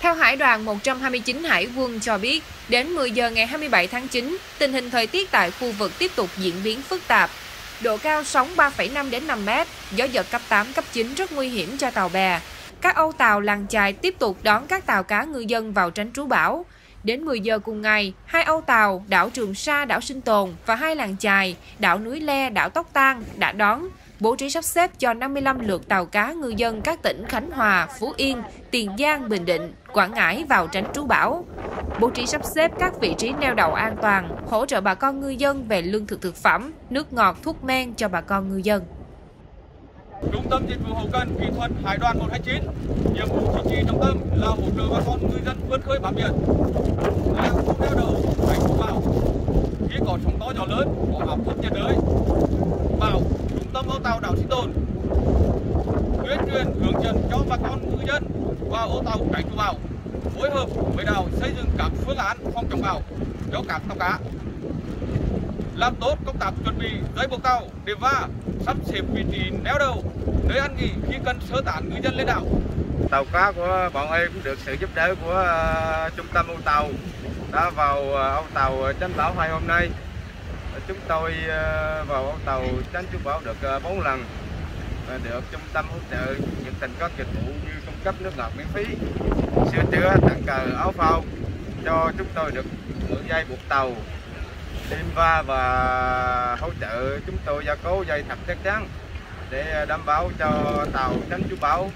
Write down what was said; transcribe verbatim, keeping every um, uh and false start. Theo Hải đoàn một trăm hai mươi chín Hải quân cho biết, đến mười giờ ngày hai mươi bảy tháng chín, tình hình thời tiết tại khu vực tiếp tục diễn biến phức tạp. Độ cao sóng ba phẩy năm đến năm mét, gió giật cấp tám, cấp chín rất nguy hiểm cho tàu bè. Các âu tàu làng chài tiếp tục đón các tàu cá ngư dân vào tránh trú bão. Đến mười giờ cùng ngày, hai âu tàu, đảo Trường Sa, đảo Sinh Tồn và hai làng chài, đảo Núi Le, đảo Tóc Tan đã đón, bố trí sắp xếp cho năm mươi lăm lượt tàu cá ngư dân các tỉnh Khánh Hòa, Phú Yên, Tiền Giang, Bình Định, Quảng Ngãi vào tránh trú bão. Bố trí sắp xếp các vị trí neo đậu an toàn, hỗ trợ bà con ngư dân về lương thực thực phẩm, nước ngọt, thuốc men cho bà con ngư dân. Trung tâm dịch vụ hậu cần kỹ thuật Hải đoàn một hai chín, nhiệm vụ chính trị trọng tâm là hỗ trợ bà con ngư dân vươn khơi bám biển, là khu neo đậu tránh trú bão. Khi có sóng to gió lớn, có áp thấp nhiệt đới, bão, trung tâm âu tàu đảo Sinh Tồn tuyên truyền hướng dẫn cho bà con ngư dân và âu tàu tránh trú bão, phối hợp với đảo xây dựng các phương án phòng chống bão cho các tàu cá, làm tốt công tác chuẩn bị lưới buộc tàu, để va sắp xếp vị trí neo đậu, nơi ăn nghỉ khi cần sơ tán ngư dân lên đảo. Tàu cá của bọn em cũng được sự giúp đỡ của uh, trung tâm âu tàu đã vào âu uh, tàu tránh bão hai hôm nay. Chúng tôi uh, vào âu tàu tránh trú bão được uh, bốn lần và được trung tâm hỗ trợ nhiệt tình các dịch vụ như cung cấp nước ngọt miễn phí, sửa chữa tặng cờ áo phao cho chúng tôi được mượn dây buộc tàu, tìm va và hỗ trợ chúng tôi gia cố dây thập chắc chắn để đảm bảo cho tàu tránh trú bão.